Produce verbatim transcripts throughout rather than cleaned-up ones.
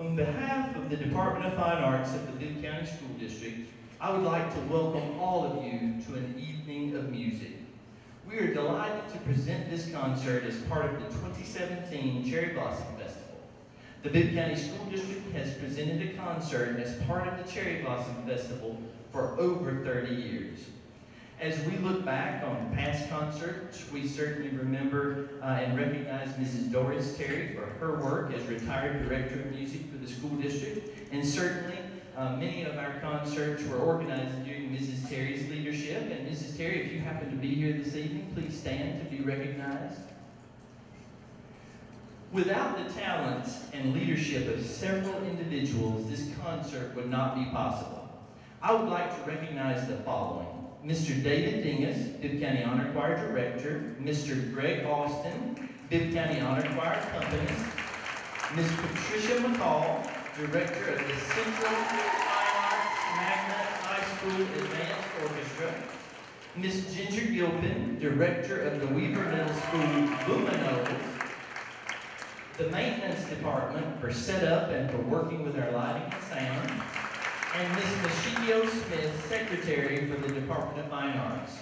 On behalf of the Department of Fine Arts of the Bibb County School District, I would like to welcome all of you to an evening of music. We are delighted to present this concert as part of the twenty seventeen Cherry Blossom Festival. The Bibb County School District has presented a concert as part of the Cherry Blossom Festival for over thirty years. As we look back on past concerts, we certainly remember uh, and recognize Missus Doris Terry for her work as retired director of music for the school district. And certainly, uh, many of our concerts were organized during Missus Terry's leadership. And Missus Terry, if you happen to be here this evening, please stand to be recognized. Without the talents and leadership of several individuals, this concert would not be possible. I would like to recognize the following. Mister David Dingus, Bibb County Honor Choir Director, Mister Greg Austin, Bibb County Honor Choir Accompanist, Miz Patricia McCall, Director of the Central High School Advanced Orchestra, Miz Ginger Gilpin, Director of the Weaver Middle School Luminoles, the Maintenance Department for setup and for working with our lighting and sound, and Miz Machikio Smith, Secretary for the Department of Fine Arts.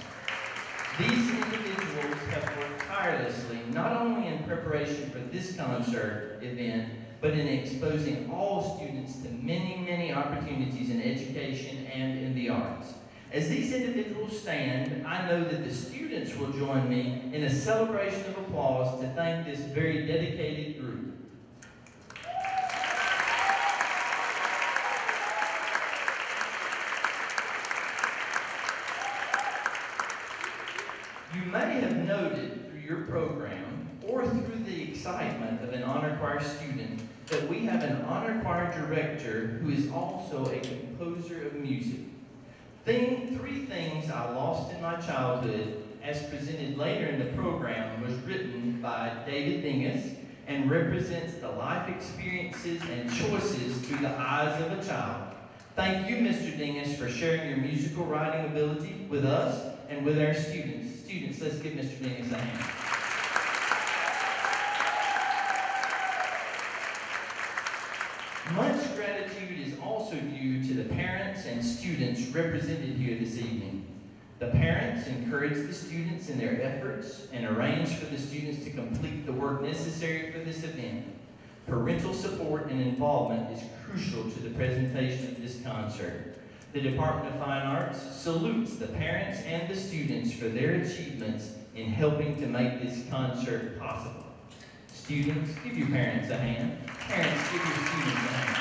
These individuals have worked tirelessly, not only in preparation for this concert event, but in exposing all students to many, many opportunities in education and in the arts. As these individuals stand, I know that the students will join me in a celebration of applause to thank this very dedicated group. You may have noted through your program or through the excitement of an honor choir student that we have an honor choir director who is also a composer of music. Thing, three things I lost in my childhood, as presented later in the program, was written by David Dingus and represents the life experiences and choices through the eyes of a child. Thank you, Mister Dingus, for sharing your musical writing ability with us and with our students. Students, let's give Mister Dingus a hand. Much gratitude is also due to the parents and students represented here this evening. The parents encouraged the students in their efforts and arranged for the students to complete the work necessary for this event. Parental support and involvement is crucial to the presentation of this concert. The Department of Fine Arts salutes the parents and the students for their achievements in helping to make this concert possible. Students, give your parents a hand. Parents, give your students a hand.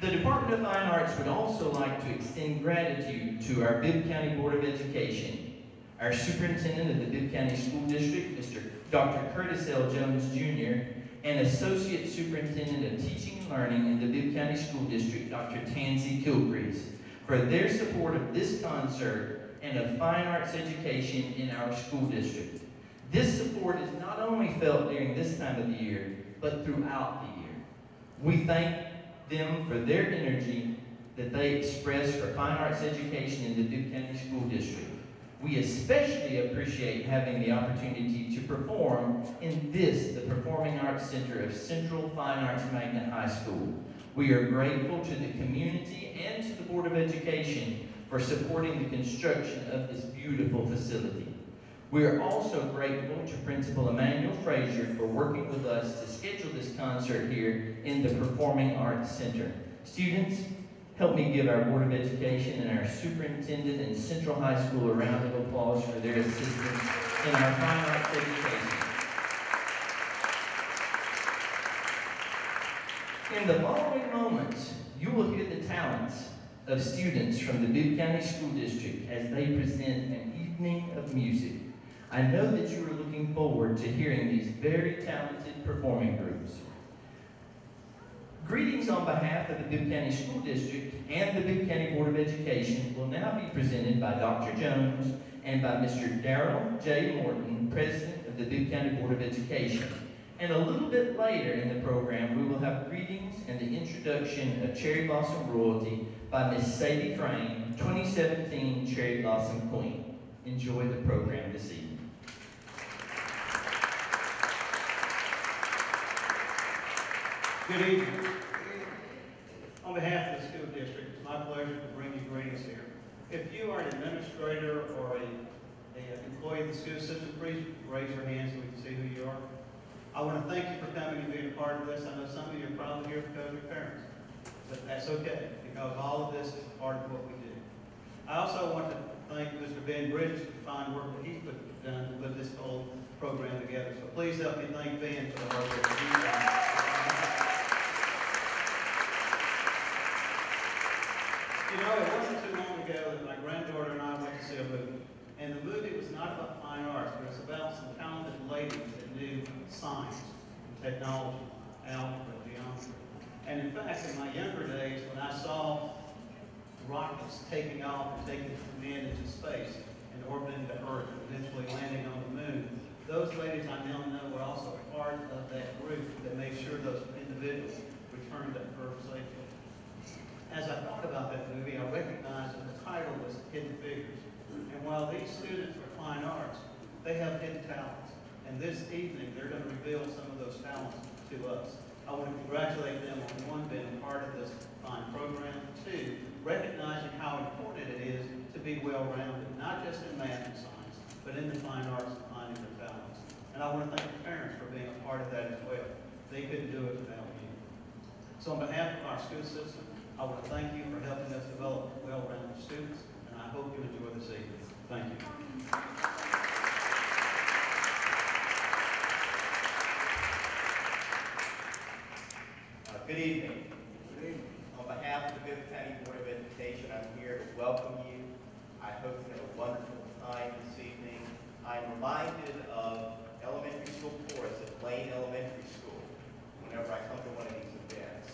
The Department of Fine Arts would also like to extend gratitude to our Bibb County Board of Education, our superintendent of the Bibb County School District, Mister Doctor Curtis L. Jones, Junior, and Associate Superintendent of Teaching and Learning in the Bibb County School District, Doctor Tansy Kilgrees, for their support of this concert and of fine arts education in our school district. This support is not only felt during this time of the year, but throughout the year. We thank them for their energy that they express for fine arts education in the Bibb County School District. We especially appreciate having the opportunity to perform in this, the Performing Arts Center of Central Fine Arts Magnet High School. We are grateful to the community and to the Board of Education for supporting the construction of this beautiful facility. We are also grateful to Principal Emmanuel Frazier for working with us to schedule this concert here in the Performing Arts Center. Students, help me give our Board of Education and our superintendent and Central High School a round of applause for their assistance in our fine arts education. In the following moments, you will hear the talents of students from the Bibb County School District as they present an evening of music. I know that you are looking forward to hearing these very talented performing groups. Greetings on behalf of the Bibb County School District and the Bibb County Board of Education will now be presented by Doctor Jones and by Mister Daryl J. Morton, President of the Bibb County Board of Education. And a little bit later in the program, we will have greetings and the introduction of Cherry Blossom Royalty by Miss Sadie Frame, twenty seventeen Cherry Blossom Queen. Enjoy the program this evening. Good evening. On behalf of the school district, it's my pleasure to bring you greetings here. If you are an administrator or an employee of the school system, please raise your hand so we can see who you are. I want to thank you for coming and being a part of this. I know some of you are probably here because of your parents, but that's okay, because all of this is part of what we do. I also want to thank Mister Ben Bridges for the fine work that he's put, done to put this whole program together. So please help me thank Ben for the work that he's done. You know, it wasn't too long ago that my granddaughter and I went to see a movie. And the movie was not about fine arts, but it was about some talented ladies that knew science, and technology, algebra, geometry. And in fact, in my younger days, when I saw rockets taking off and taking men into space and orbiting the Earth and eventually landing on the moon, those ladies I now know were also part of that group that made sure those individuals returned to Earth safely. As I thought about that movie, I recognized that the title was Hidden Figures. And while these students are fine arts, they have hidden talents. And this evening, they're going to reveal some of those talents to us. I want to congratulate them on, one, being a part of this fine program, two, recognizing how important it is to be well-rounded, not just in math and science, but in the fine arts and finding their talents. And I want to thank the parents for being a part of that as well. They couldn't do it without you. So on behalf of our school system, I want to thank you for helping us develop well-rounded students, and I hope you enjoy this evening. Thank you. Uh, good evening. Good evening. On behalf of the Bibb County Board of Education, I'm here to welcome you. I hope you have a wonderful time this evening. I'm reminded of elementary school chorus at Lane Elementary School whenever I come to one of these events.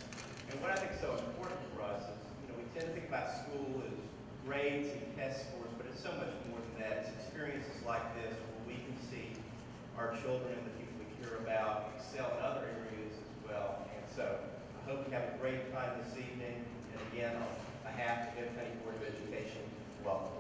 And what I think is so important for us is, you know, we tend to think about school as grades and test scores, but it's so much more than that. It's experiences like this where we can see our children and the people we care about excel in other areas as well. And so I hope you have a great time this evening. And again, on behalf of the Bibb County Board of Education, welcome.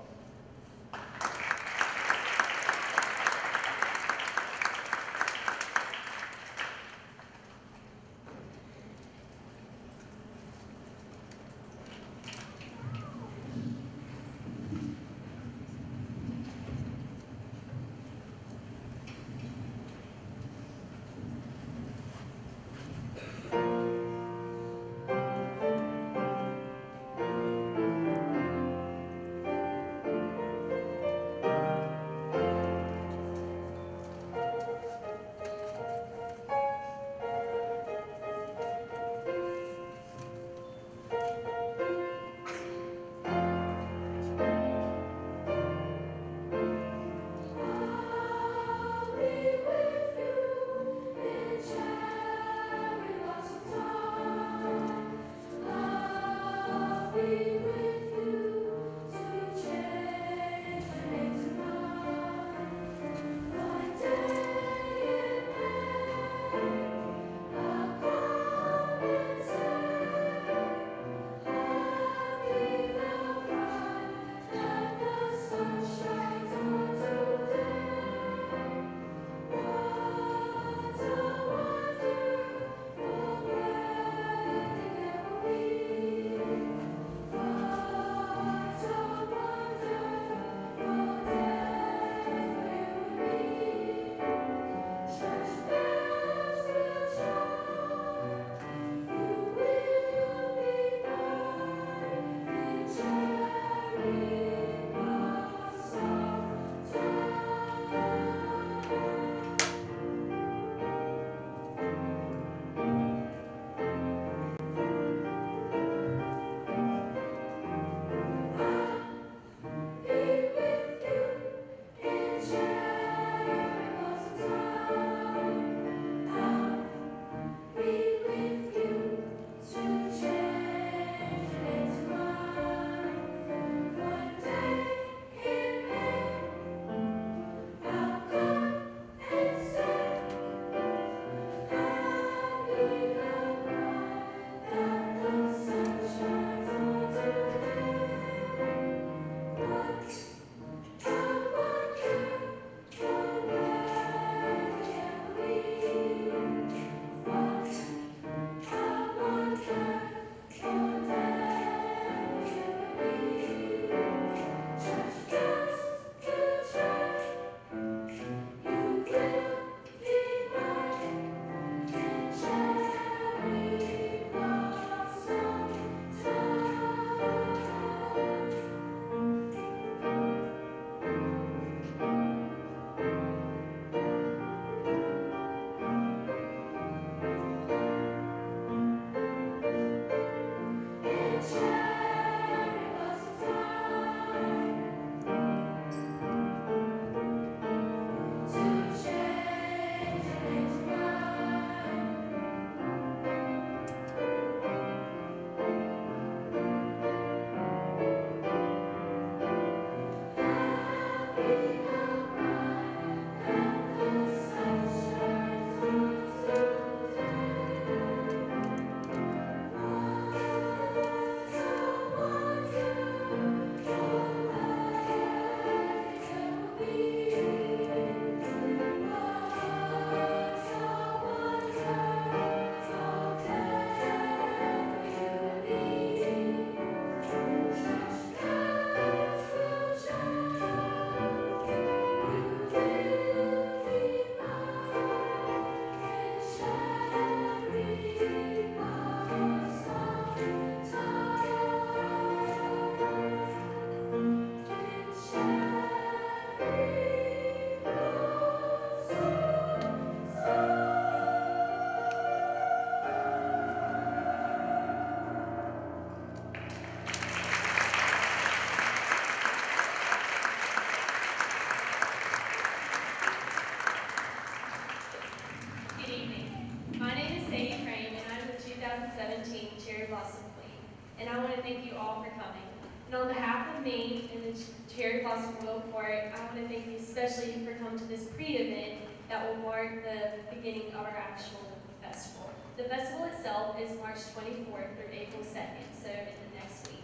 especially if we're come to this pre-event that will mark the beginning of our actual festival. The festival itself is March twenty-fourth through April second, so in the next week.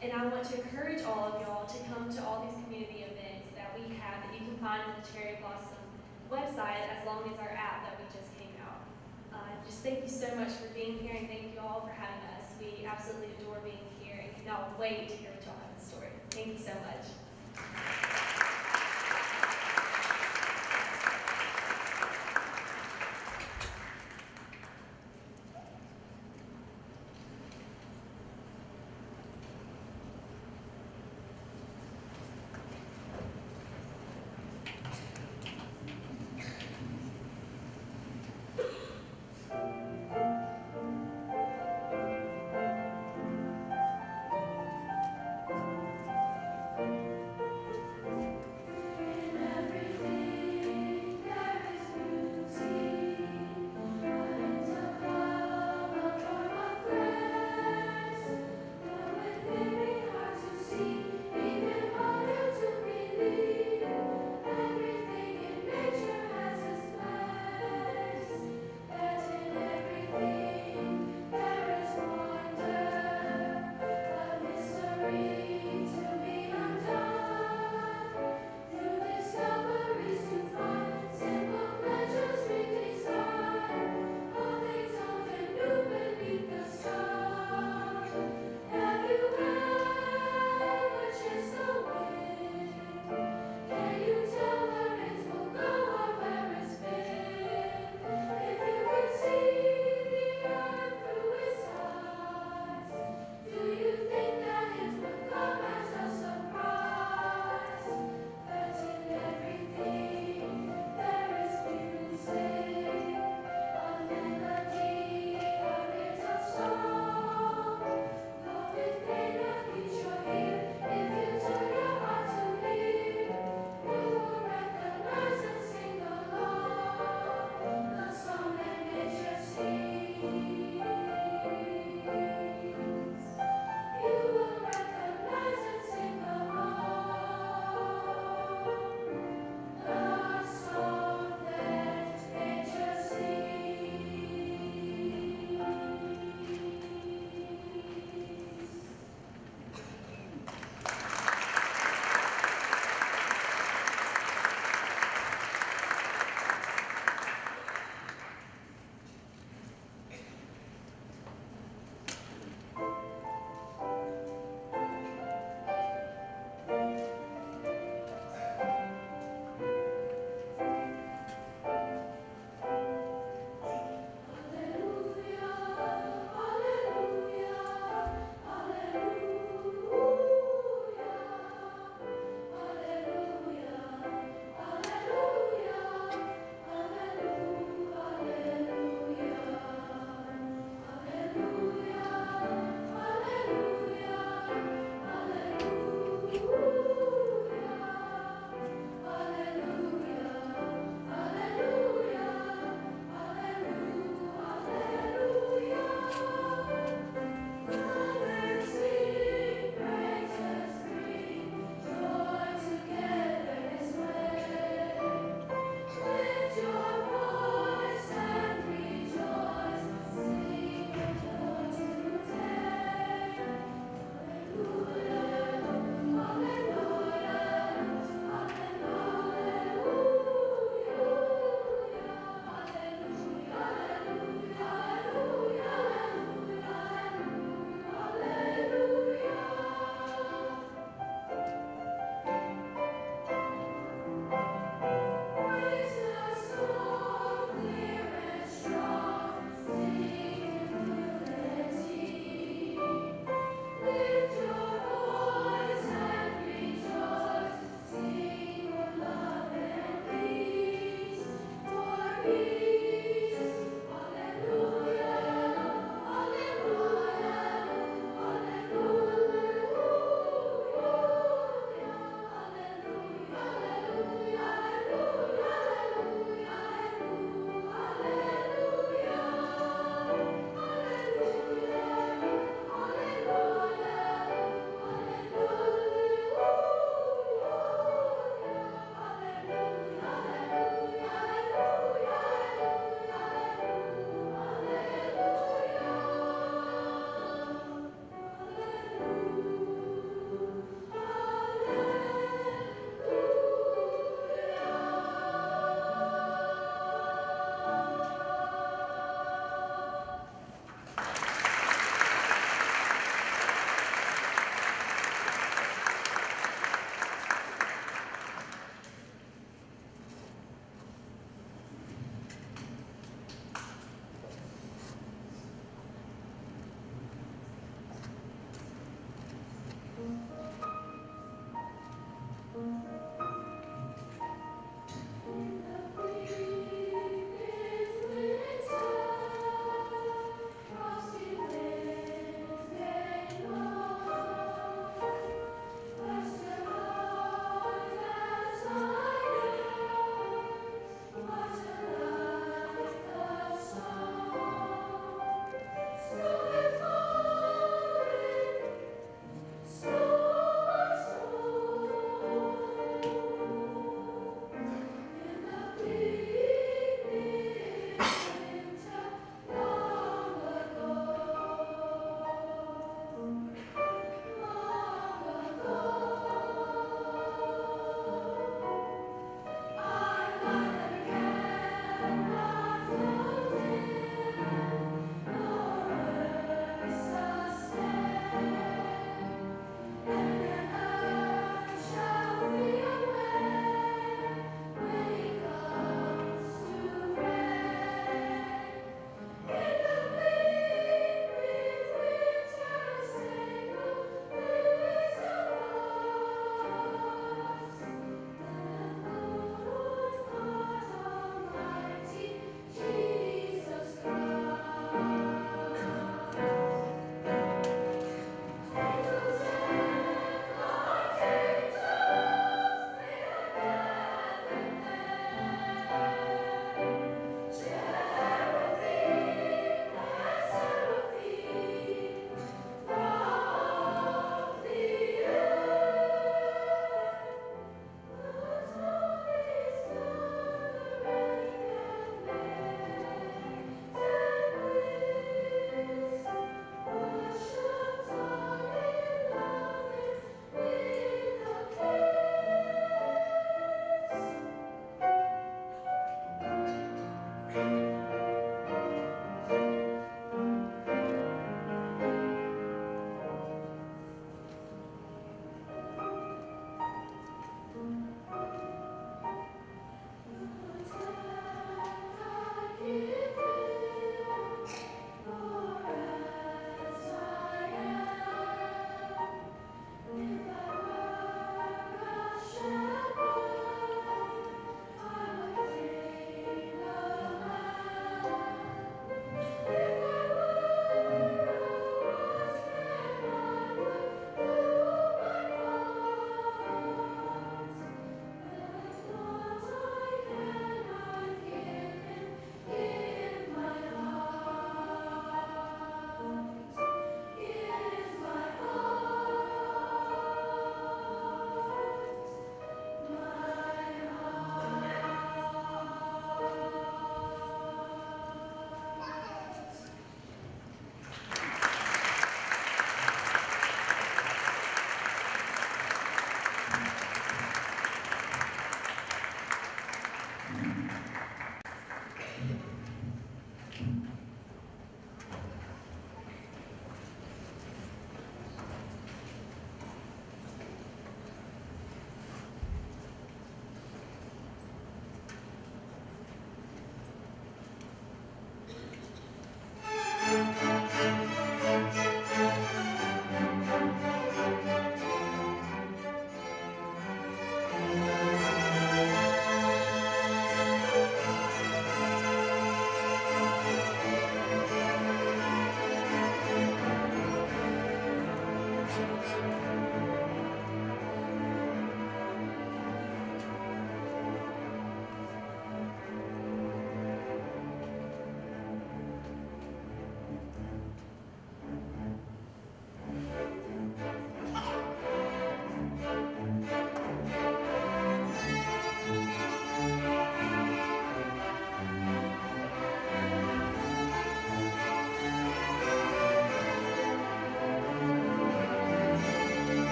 And I want to encourage all of y'all to come to all these community events that we have that you can find on the Cherry Blossom website as long as our app that we just came out. Uh, just thank you so much for being here, and thank you all for having us. We absolutely adore being here and cannot wait to hear what y'all have in store. Thank you so much.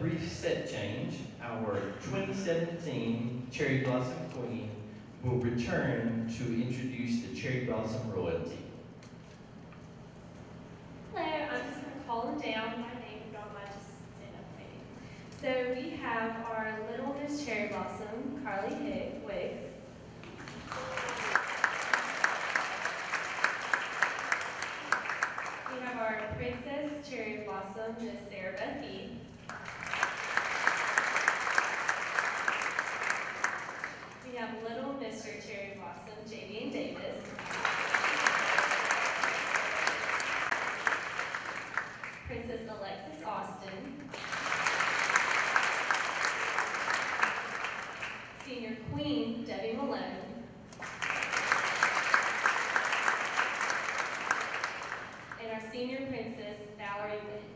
that brief set change, our twenty seventeen Cherry Blossom Queen will return to introduce the Cherry Blossom royalty. Hello, I'm just going to call them down by name, if you don't mind just stand up maybe. So we have our little Miss Cherry Blossom, Carly Higgs. We have our Princess Cherry Blossom, Miss Sarah Becky. We have little Mister Cherry Blossom, J D and Davis. Princess Alexis Austin. Senior Queen, Debbie Malone. Senior Princess Valerie Wynn.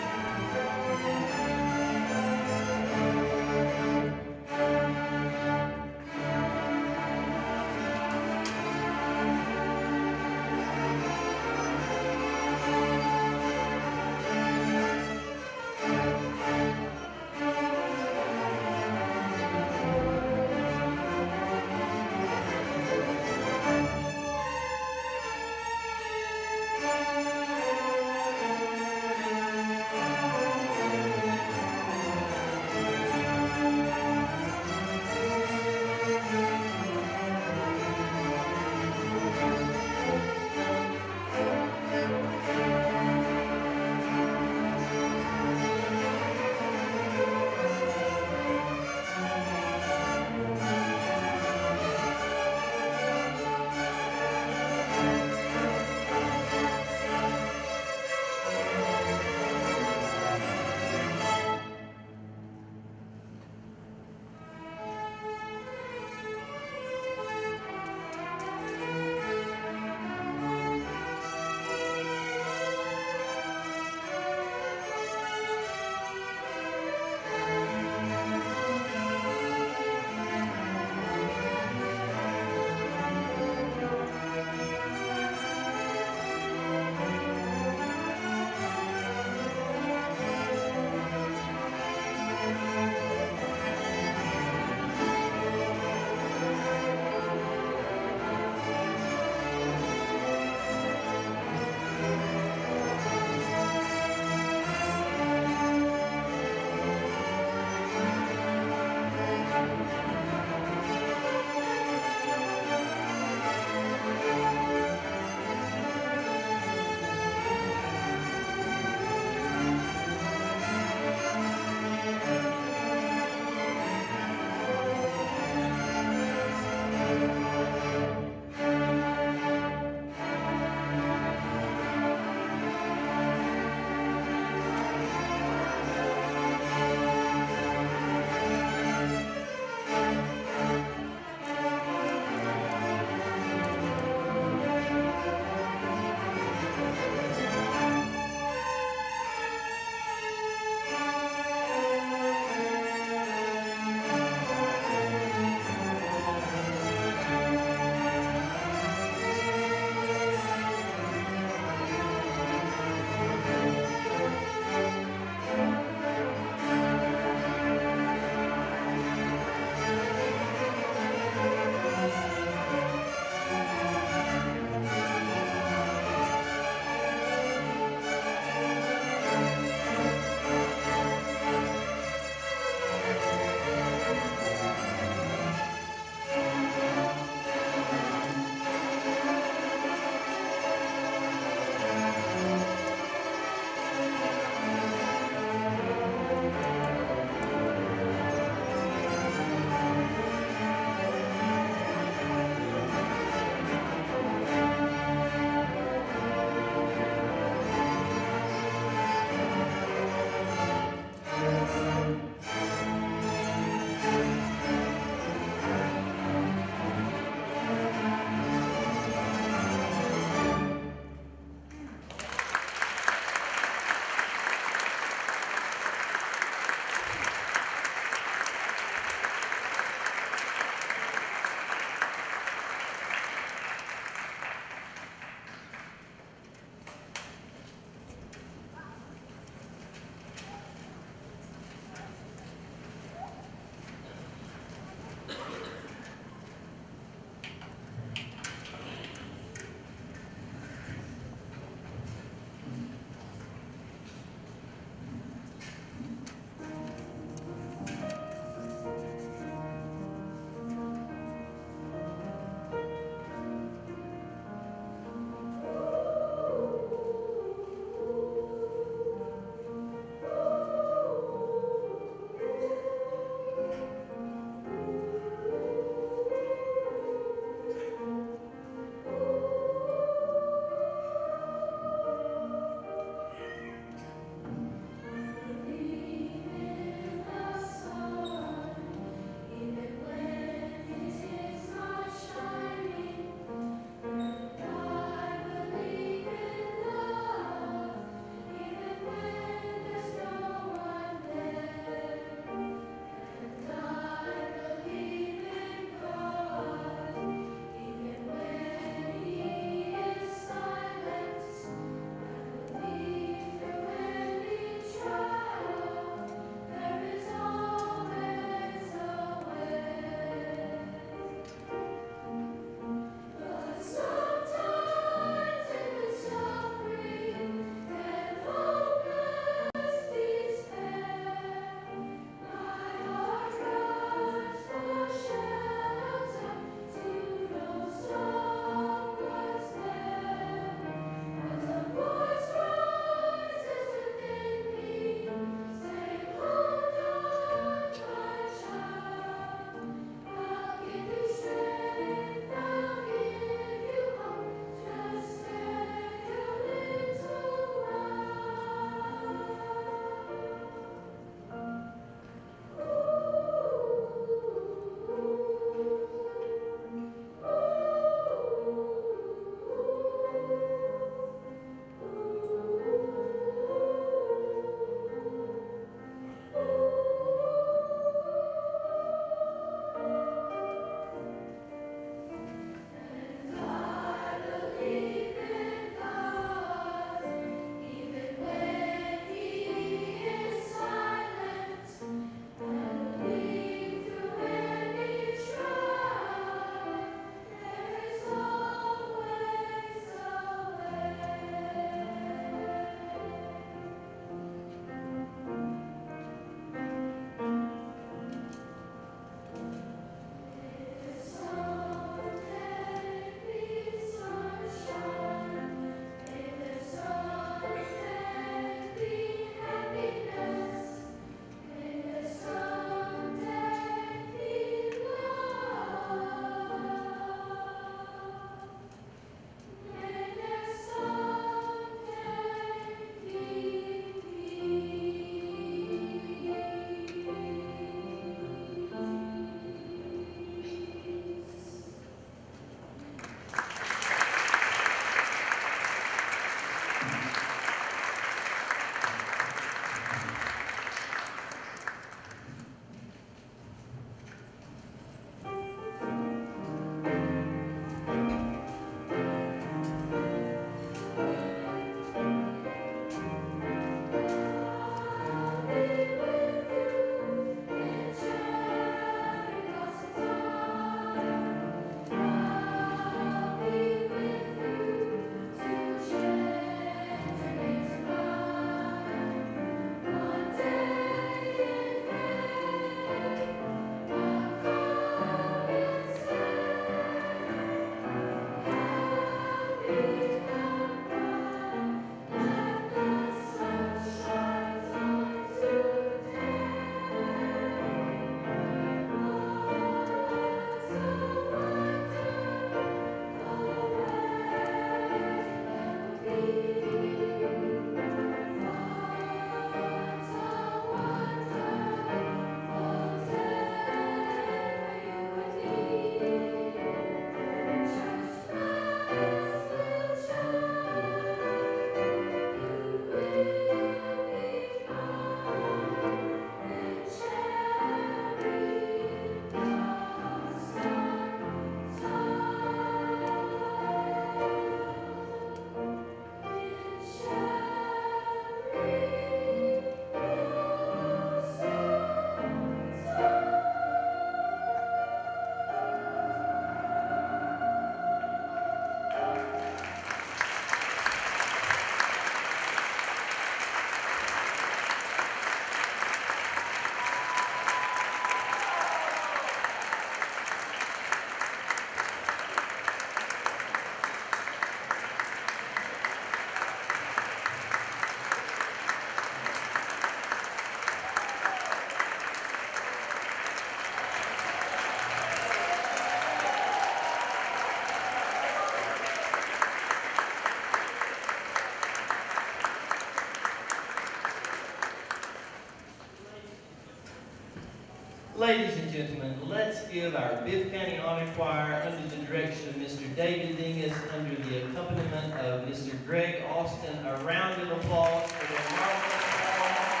Ladies and gentlemen, let's give our Bibb County Honor Choir, under the direction of Mister David Dingus, under the accompaniment of Mister Greg Austin, a round of applause for their remarkable performance.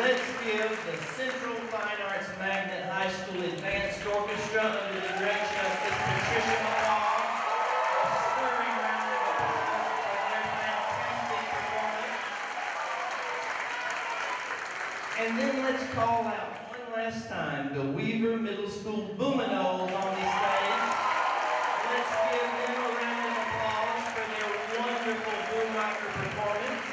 Let's give the Central Fine Arts Magnet High School Advanced Orchestra, under the direction of Miss Patricia McCall. And then let's call out one last time the Weaver Middle School Boominoles on this stage. Let's give them a round of applause for their wonderful boomwhacker performance.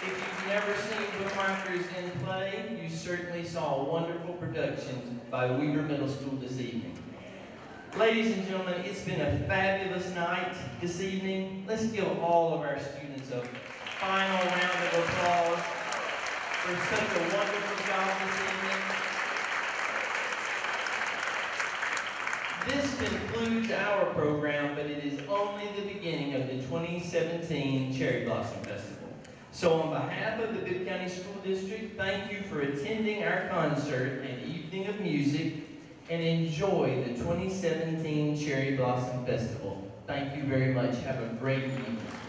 If you've never seen boomwhackers in play, you certainly saw a wonderful production by Weaver Middle School this evening. Ladies and gentlemen, it's been a fabulous night this evening. Let's give all of our students a final round of applause for such a wonderful job this evening. This concludes our program, but it is only the beginning of the twenty seventeen Cherry Blossom Festival. So on behalf of the Bibb County School District, thank you for attending our concert and evening of music, and enjoy the twenty seventeen Cherry Blossom Festival. Thank you very much. Have a great evening.